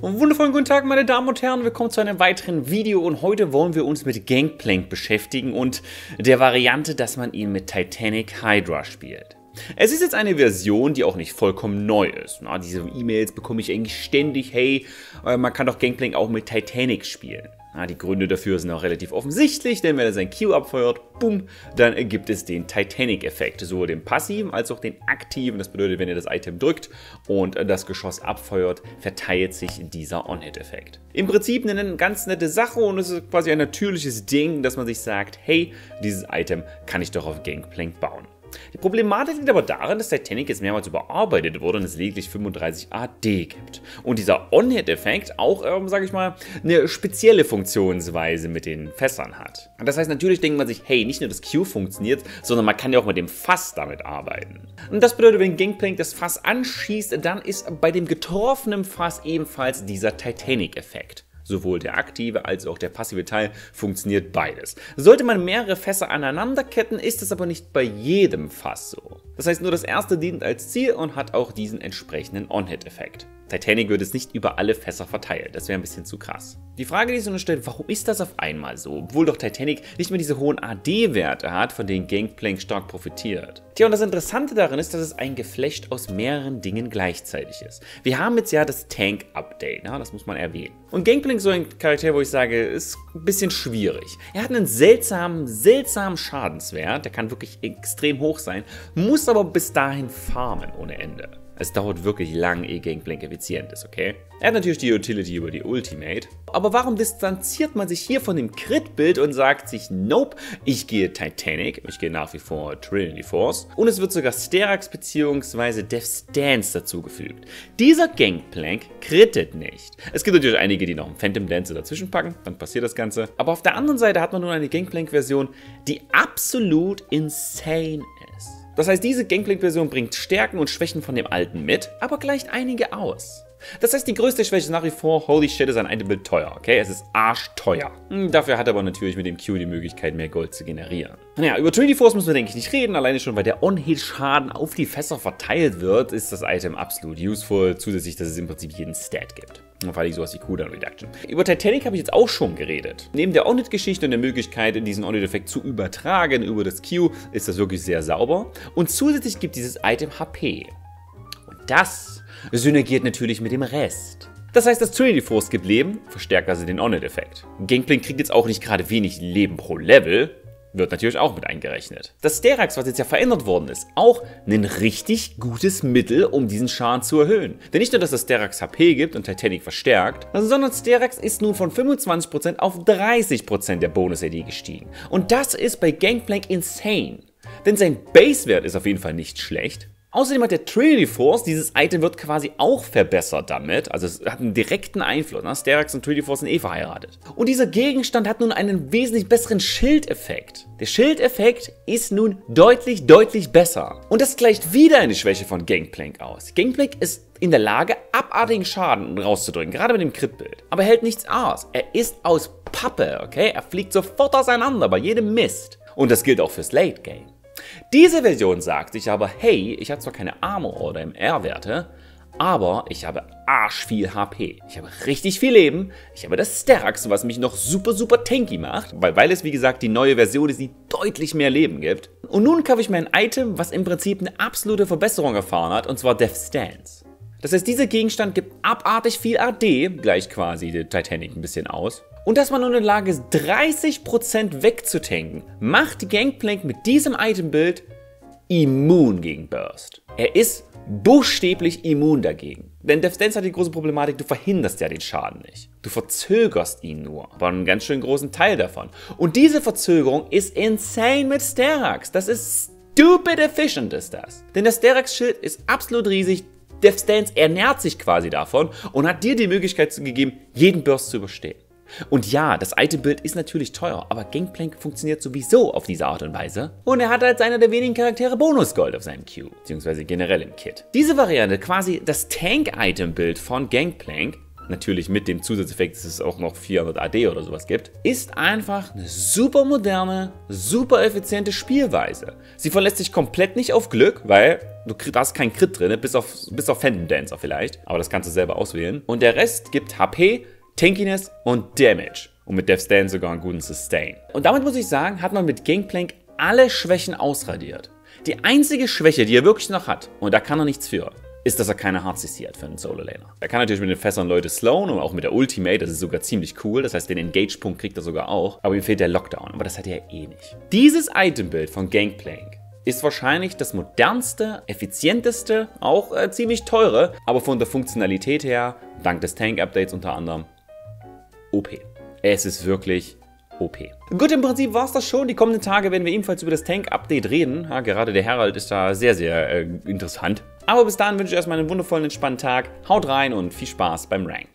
Und wundervollen guten Tag meine Damen und Herren, willkommen zu einem weiteren Video und heute wollen wir uns mit Gangplank beschäftigen und der Variante, dass man ihn mit Titanic Hydra spielt. Es ist jetzt eine Version, die auch nicht vollkommen neu ist. Na, diese E-Mails bekomme ich eigentlich ständig, hey, man kann doch Gangplank auch mit Titanic spielen. Na, die Gründe dafür sind auch relativ offensichtlich, denn wenn er sein Q abfeuert, boom, dann ergibt es den Titanic-Effekt. Sowohl den passiven als auch den aktiven. Das bedeutet, wenn ihr das Item drückt und das Geschoss abfeuert, verteilt sich dieser On-Hit-Effekt. Im Prinzip eine ganz nette Sache und es ist quasi ein natürliches Ding, dass man sich sagt, hey, dieses Item kann ich doch auf Gangplank bauen. Die Problematik liegt aber darin, dass Titanic jetzt mehrmals überarbeitet wurde und es lediglich 35 AD gibt. Und dieser On-Hit-Effekt auch, sage ich mal, eine spezielle Funktionsweise mit den Fässern hat. Und das heißt, natürlich denkt man sich, hey, nicht nur das Q funktioniert, sondern man kann ja auch mit dem Fass damit arbeiten. Und das bedeutet, wenn Gangplank das Fass anschießt, dann ist bei dem getroffenen Fass ebenfalls dieser Titanic-Effekt. Sowohl der aktive als auch der passive Teil funktioniert beides. Sollte man mehrere Fässer aneinanderketten, ist es aber nicht bei jedem Fass so. Das heißt, nur das erste dient als Ziel und hat auch diesen entsprechenden On-Hit-Effekt. Titanic wird es nicht über alle Fässer verteilt, das wäre ein bisschen zu krass. Die Frage, die sich nun stellt, warum ist das auf einmal so, obwohl doch Titanic nicht mehr diese hohen AD-Werte hat, von denen Gangplank stark profitiert. Tja, und das Interessante darin ist, dass es ein Geflecht aus mehreren Dingen gleichzeitig ist. Wir haben jetzt ja das Tank-Update, ja, das muss man erwähnen. Und Gangplank ist so ein Charakter, wo ich sage, ist ein bisschen schwierig. Er hat einen seltsamen Schadenswert, der kann wirklich extrem hoch sein, muss aber bis dahin farmen ohne Ende. Es dauert wirklich lang, ehe Gangplank effizient ist, okay? Er hat natürlich die Utility über die Ultimate. Aber warum distanziert man sich hier von dem Crit-Bild und sagt sich, nope, ich gehe Titanic, ich gehe nach wie vor Trinity Force. Und es wird sogar Sterak's bzw. Death's Dance dazugefügt. Dieser Gangplank crittet nicht. Es gibt natürlich einige, die noch einen Phantom Dance dazwischen packen, dann passiert das Ganze. Aber auf der anderen Seite hat man nun eine Gangplank-Version, die absolut insane ist. Das heißt, diese Gangplank-Version bringt Stärken und Schwächen von dem alten mit, aber gleicht einige aus. Das heißt, die größte Schwäche ist nach wie vor, holy shit, ist ein Itembild teuer, okay? Es ist arschteuer. Dafür hat er aber natürlich mit dem Q die Möglichkeit, mehr Gold zu generieren. Naja, über Trinity Force müssen wir, denke ich, nicht reden. Alleine schon, weil der On-Hit-Schaden auf die Fässer verteilt wird, ist das Item absolut useful. Zusätzlich, dass es im Prinzip jeden Stat gibt. Und vor allem sowas wie Cooldown-Reduction. Über Titanic habe ich jetzt auch schon geredet. Neben der On-Hit-Geschichte und der Möglichkeit, diesen On-Hit-Effekt zu übertragen über das Q, ist das wirklich sehr sauber. Und zusätzlich gibt dieses Item HP. Und das synergiert natürlich mit dem Rest. Das heißt, das Trinity Force gibt Leben, verstärkt also den On-Hit-Effekt. Gangplank kriegt jetzt auch nicht gerade wenig Leben pro Level, wird natürlich auch mit eingerechnet. Das Sterak's, was jetzt ja verändert worden ist, auch ein richtig gutes Mittel, um diesen Schaden zu erhöhen. Denn nicht nur, dass das Sterak's HP gibt und Titanic verstärkt, sondern Sterak's ist nun von 25% auf 30% der Bonus-AD gestiegen. Und das ist bei Gangplank insane. Denn sein Base-Wert ist auf jeden Fall nicht schlecht. Außerdem hat der Trinity Force, dieses Item wird quasi auch verbessert damit, also es hat einen direkten Einfluss, ne? Sterak's und Trinity Force sind eh verheiratet. Und dieser Gegenstand hat nun einen wesentlich besseren Schildeffekt. Der Schildeffekt ist nun deutlich besser. Und das gleicht wieder eine Schwäche von Gangplank aus. Gangplank ist in der Lage, abartigen Schaden rauszudrücken, gerade mit dem Crit-Bild. Aber er hält nichts aus, er ist aus Pappe, okay? Er fliegt sofort auseinander bei jedem Mist. Und das gilt auch fürs Late-Game. Diese Version sagt sich aber, hey, ich habe zwar keine Armor oder MR-Werte, aber ich habe arschviel HP. Ich habe richtig viel Leben, ich habe das Sterak's, was mich noch super tanky macht, weil es wie gesagt die neue Version ist, die deutlich mehr Leben gibt. Und nun kaufe ich mir ein Item, was im Prinzip eine absolute Verbesserung erfahren hat, und zwar Death's Dance. Das heißt, dieser Gegenstand gibt abartig viel AD, gleich quasi der Titanic ein bisschen aus. Und dass man nun in der Lage ist, 30% wegzutanken, macht Gangplank mit diesem Itembild immun gegen Burst. Er ist buchstäblich immun dagegen. Denn Death's Dance hat die große Problematik, du verhinderst ja den Schaden nicht. Du verzögerst ihn nur, aber einen ganz schön großen Teil davon. Und diese Verzögerung ist insane mit Sterak's. Das ist stupid efficient ist das. Denn das Sterak's Schild ist absolut riesig. Death's Dance ernährt sich quasi davon und hat dir die Möglichkeit gegeben, jeden Burst zu überstehen. Und ja, das Itembild ist natürlich teuer, aber Gangplank funktioniert sowieso auf diese Art und Weise. Und er hat als einer der wenigen Charaktere Bonusgold auf seinem Q, beziehungsweise generell im Kit. Diese Variante, quasi das Tank-Itembild von Gangplank, natürlich mit dem Zusatzeffekt, dass es auch noch 400 AD oder sowas gibt, ist einfach eine super moderne, super effiziente Spielweise. Sie verlässt sich komplett nicht auf Glück, weil du hast keinen Crit drin, bis auf Phantom Dancer vielleicht, aber das kannst du selber auswählen. Und der Rest gibt HP, Tankiness und Damage und mit Death's Dance sogar einen guten Sustain. Und damit muss ich sagen, hat man mit Gangplank alle Schwächen ausradiert. Die einzige Schwäche, die er wirklich noch hat, und da kann er nichts für, ist, dass er keine Hard-CC hat für einen Solo-Laner. Er kann natürlich mit den Fässern Leute slowen und auch mit der Ultimate, das ist sogar ziemlich cool, das heißt, den Engage-Punkt kriegt er sogar auch, aber ihm fehlt der Lockdown, aber das hat er ja eh nicht. Dieses Itembild von Gangplank ist wahrscheinlich das modernste, effizienteste, auch ziemlich teure, aber von der Funktionalität her, dank des Tank-Updates unter anderem, OP. Es ist wirklich OP. Gut, im Prinzip war es das schon. Die kommenden Tage werden wir ebenfalls über das Tank-Update reden. Ja, gerade der Herald ist da sehr, sehr interessant. Aber bis dahin wünsche ich euch erstmal einen wundervollen, entspannten Tag. Haut rein und viel Spaß beim Rank.